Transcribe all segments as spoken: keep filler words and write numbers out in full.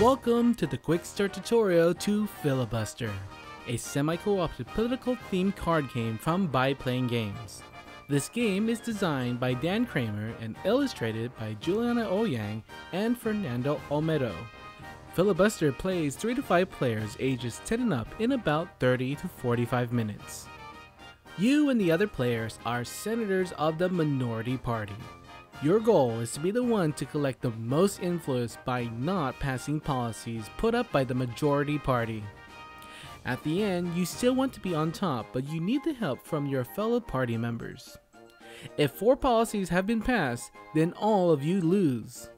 Welcome to the quick start tutorial to Filibuster, a semi-cooperative political-themed card game from ByPlaying Games. This game is designed by Dan Kramer and illustrated by Juliana Oyang and Fernando Olmedo. Filibuster plays three to five players ages ten and up in about thirty to forty-five minutes. You and the other players are senators of the minority party. Your goal is to be the one to collect the most influence by not passing policies put up by the majority party. At the end, you still want to be on top, but you need the help from your fellow party members. If four policies have been passed, then all of you lose.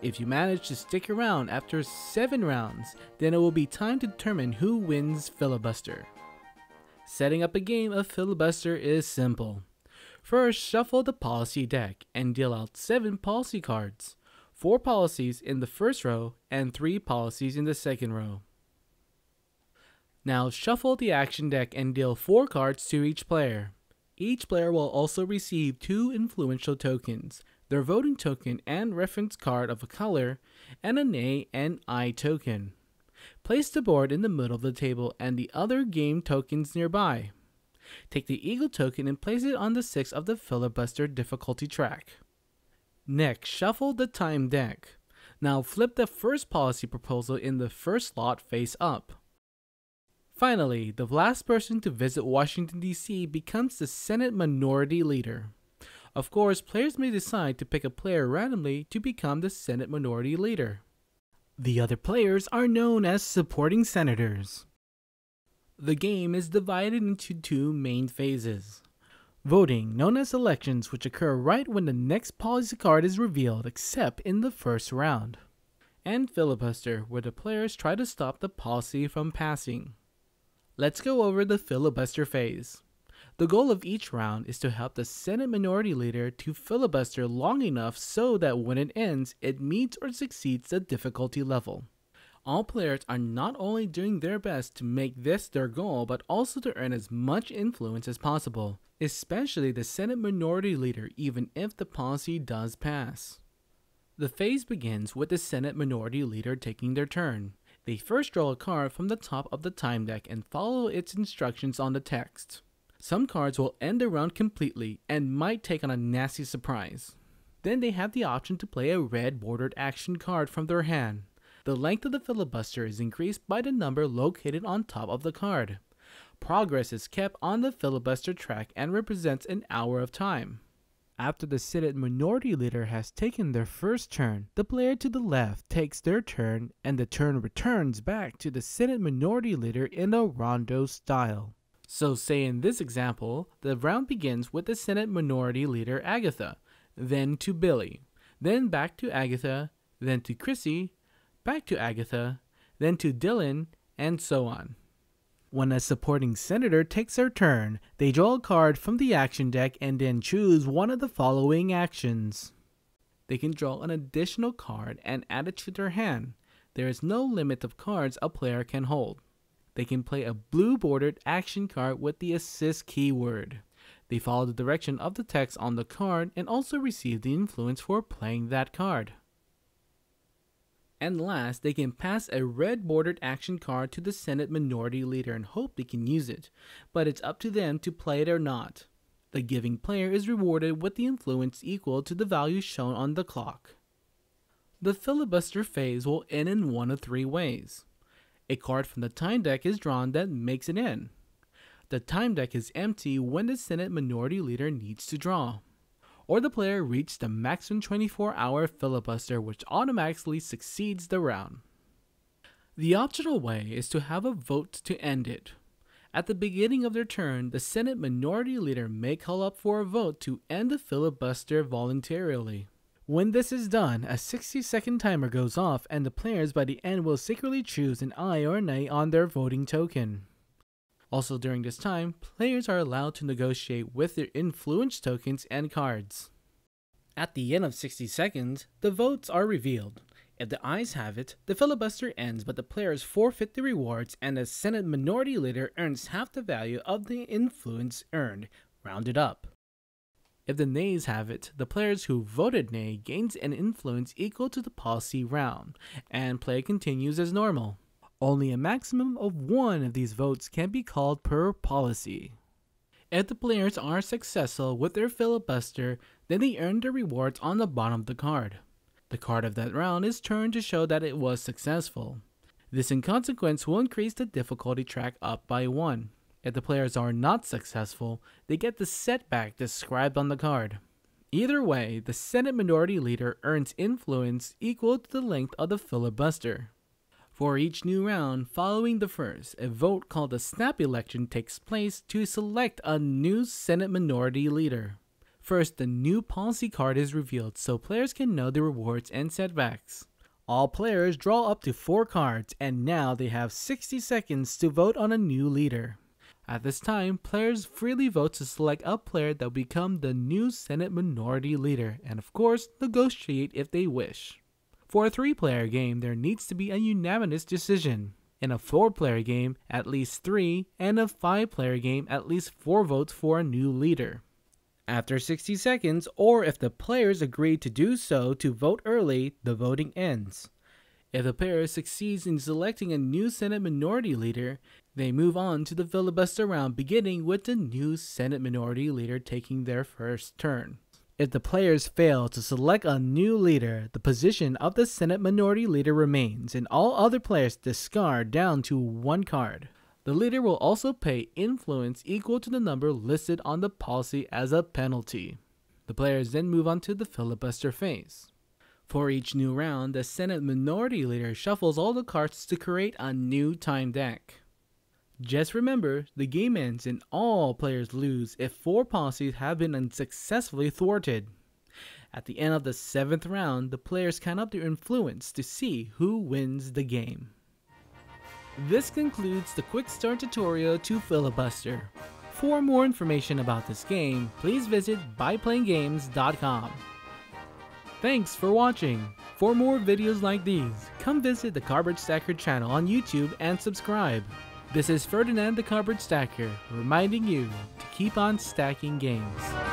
If you manage to stick around after seven rounds, then it will be time to determine who wins Filibuster. Setting up a game of Filibuster is simple. First, shuffle the policy deck and deal out seven policy cards, four policies in the first row and three policies in the second row. Now shuffle the action deck and deal four cards to each player. Each player will also receive two influential tokens, their voting token and reference card of a color, and an A and I token. Place the board in the middle of the table and the other game tokens nearby. Take the Eagle token and place it on the sixth of the Filibuster difficulty track. Next, shuffle the Time deck. Now flip the first policy proposal in the first slot face up. Finally, the last person to visit Washington D C becomes the Senate Minority Leader. Of course, players may decide to pick a player randomly to become the Senate Minority Leader. The other players are known as supporting senators. The game is divided into two main phases. Voting, known as elections, which occur right when the next policy card is revealed except in the first round. And Filibuster, where the players try to stop the policy from passing. Let's go over the Filibuster phase. The goal of each round is to help the Senate Minority Leader to filibuster long enough so that when it ends, it meets or exceeds the difficulty level. All players are not only doing their best to make this their goal, but also to earn as much influence as possible, especially the Senate Minority Leader, even if the policy does pass. The phase begins with the Senate Minority Leader taking their turn. They first draw a card from the top of the Time deck and follow its instructions on the text. Some cards will end the round completely and might take on a nasty surprise. Then they have the option to play a red bordered action card from their hand. The length of the filibuster is increased by the number located on top of the card. Progress is kept on the filibuster track and represents an hour of time. After the Senate Minority Leader has taken their first turn, the player to the left takes their turn and the turn returns back to the Senate Minority Leader in a rondo style. So say in this example, the round begins with the Senate Minority Leader Agatha, then to Billy, then back to Agatha, then to Chrissy, back to Agatha, then to Dylan, and so on. When a supporting senator takes their turn, they draw a card from the action deck and then choose one of the following actions. They can draw an additional card and add it to their hand. There is no limit of cards a player can hold. They can play a blue bordered action card with the assist keyword. They follow the direction of the text on the card and also receive the influence for playing that card. And last, they can pass a red bordered action card to the Senate Minority Leader and hope they can use it, but it's up to them to play it or not. The giving player is rewarded with the influence equal to the value shown on the clock. The filibuster phase will end in one of three ways. A card from the Time deck is drawn that makes it in. The Time deck is empty when the Senate Minority Leader needs to draw. Or the player reached the maximum twenty-four hour filibuster, which automatically succeeds the round. The optional way is to have a vote to end it. At the beginning of their turn, the Senate Minority Leader may call up for a vote to end the filibuster voluntarily. When this is done, a sixty second timer goes off and the players by the end will secretly choose an aye or nay on their voting token. Also during this time, players are allowed to negotiate with their influence tokens and cards. At the end of sixty seconds, the votes are revealed. If the ayes have it, the filibuster ends, but the players forfeit the rewards and the Senate Minority Leader earns half the value of the influence earned, rounded up. If the nays have it, the players who voted nay gains an influence equal to the policy round, and play continues as normal. Only a maximum of one of these votes can be called per policy. If the players are successful with their filibuster, then they earn their rewards on the bottom of the card. The card of that round is turned to show that it was successful. This in consequence will increase the difficulty track up by one. If the players are not successful, they get the setback described on the card. Either way, the Senate Minority Leader earns influence equal to the length of the filibuster. For each new round following the first, a vote called a snap election takes place to select a new Senate Minority Leader. First, the new policy card is revealed so players can know the rewards and setbacks. All players draw up to four cards, and now they have sixty seconds to vote on a new leader. At this time, players freely vote to select a player that will become the new Senate Minority Leader, and of course, negotiate if they wish. For a three-player game, there needs to be a unanimous decision. In a four-player game, at least three, and a five-player game, at least four votes for a new leader. After sixty seconds, or if the players agree to do so to vote early, the voting ends. If the player succeeds in selecting a new Senate Minority Leader, they move on to the filibuster round, beginning with the new Senate Minority Leader taking their first turn. If the players fail to select a new leader, the position of the Senate Minority Leader remains, and all other players discard down to one card. The leader will also pay influence equal to the number listed on the policy as a penalty. The players then move on to the filibuster phase. For each new round, the Senate Minority Leader shuffles all the cards to create a new time deck. Just remember, the game ends and all players lose if four policies have been unsuccessfully thwarted. At the end of the seventh round, the players count up their influence to see who wins the game. This concludes the quick start tutorial to Filibuster. For more information about this game, please visit By Playing Games dot com. Thanks for watching. For more videos like these, come visit the Cardboard Stacker channel on YouTube and subscribe. This is Ferdinand the Cardboard Stacker reminding you to keep on stacking games.